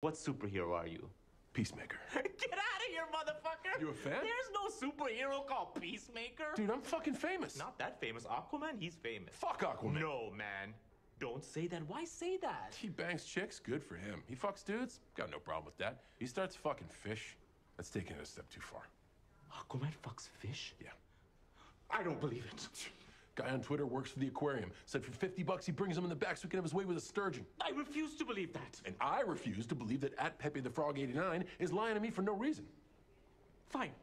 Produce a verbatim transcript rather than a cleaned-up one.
What superhero are you? Peacemaker. Get out of here, motherfucker! You a fan? There's no superhero called Peacemaker! Dude, I'm fucking famous! Not that famous. Aquaman, he's famous. Fuck Aquaman! No, man. Don't say that. Why say that? He bangs chicks, good for him. He fucks dudes, got no problem with that. He starts fucking fish. That's taking it a step too far. Aquaman fucks fish? Yeah. I don't believe it. Guy on Twitter works for the aquarium. Said for fifty bucks he brings him in the back so he can have his way with a sturgeon. I refuse to believe that. And I refuse to believe that at Pepe the Frog eighty-nine is lying to me for no reason. Fine.